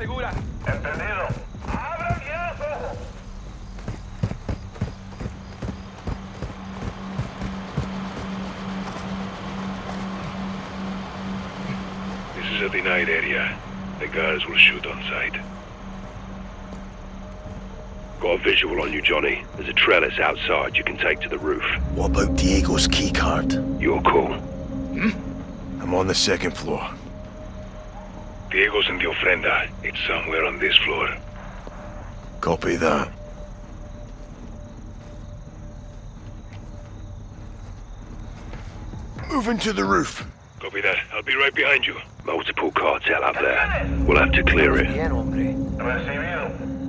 segura. Entendido. ¡Abran ya los ojos! This is a denied area. The guards will shoot on sight. Got a visual on you, Johnny. There's a trellis outside you can take to the roof. What about Diego's keycard? Your call. Hmm? I'm on the second floor. Diego's in the ofrenda. It's somewhere on this floor. Copy that. Moving to the roof. Copy that. I'll be right behind you. Multiple cartel up there. We'll have to clear it.